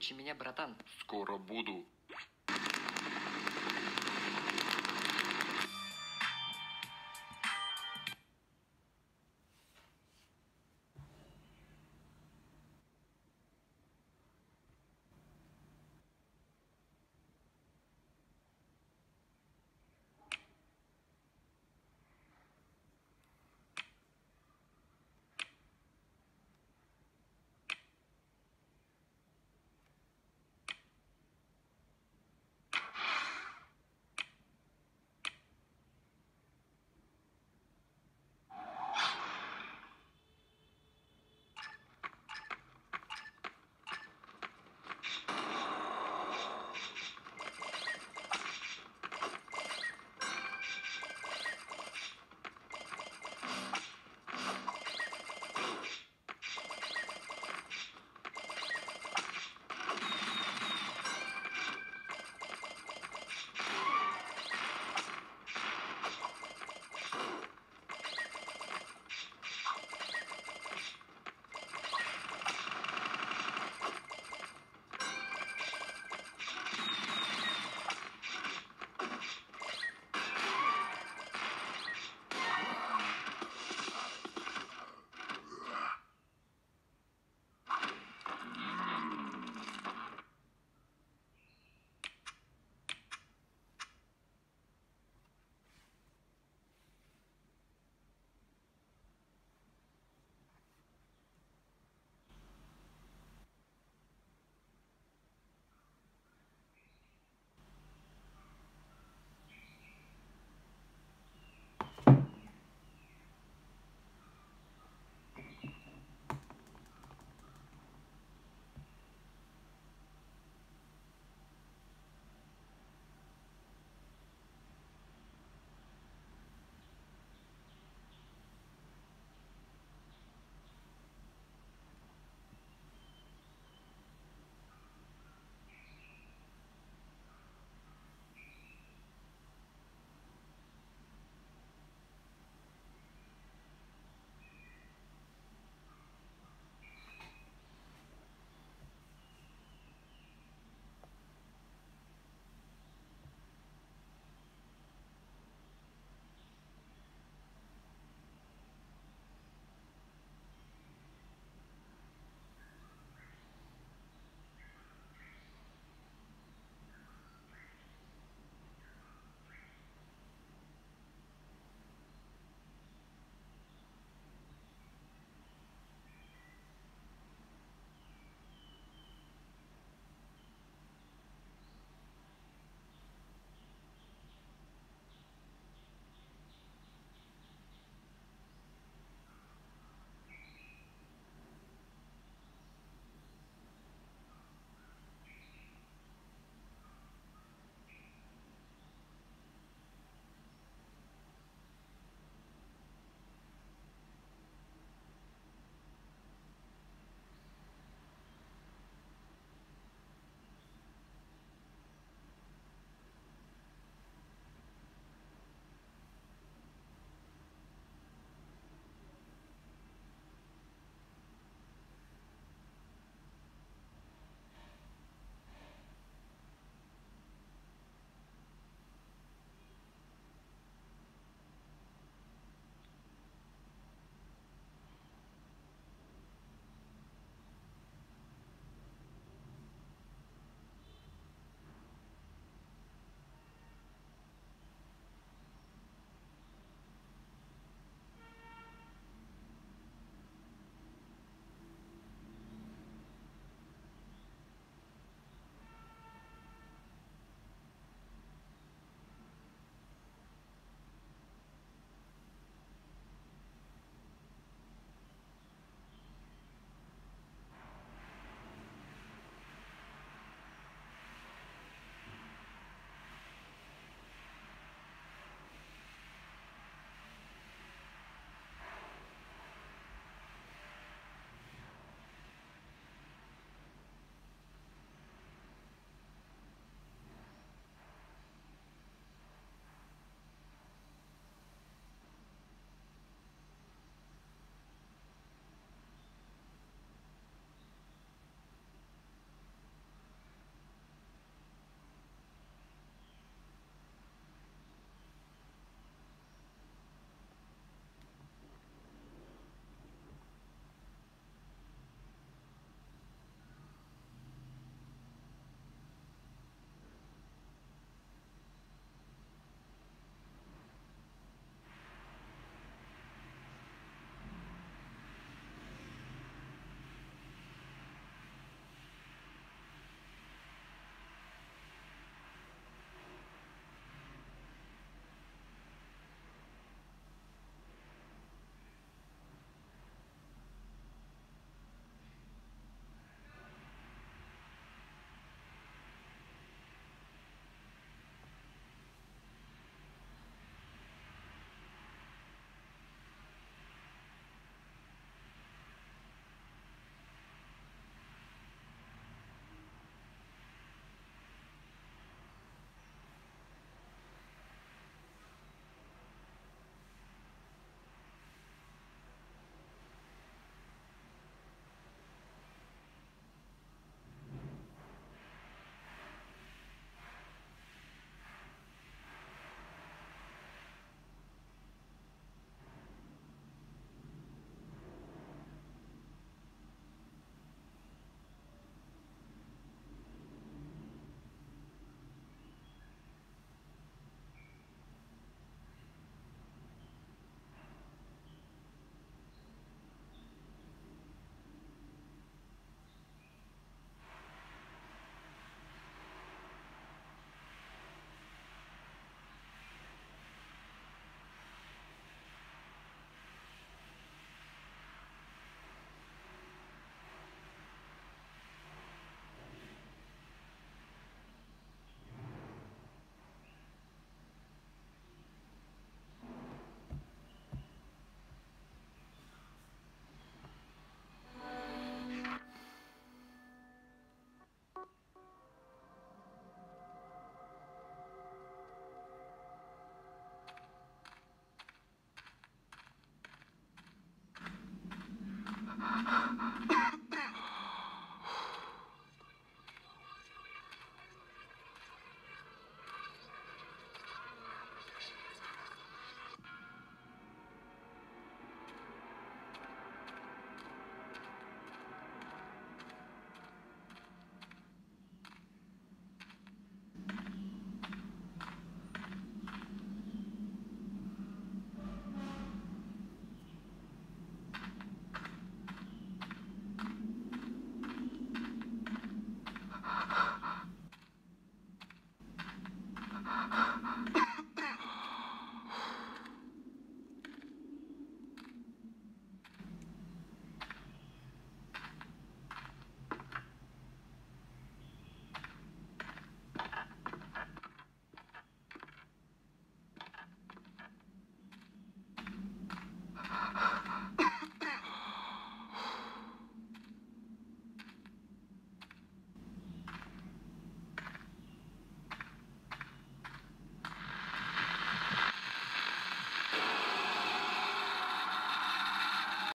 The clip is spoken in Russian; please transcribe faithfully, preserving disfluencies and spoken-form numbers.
выручи меня, братан. Скоро буду.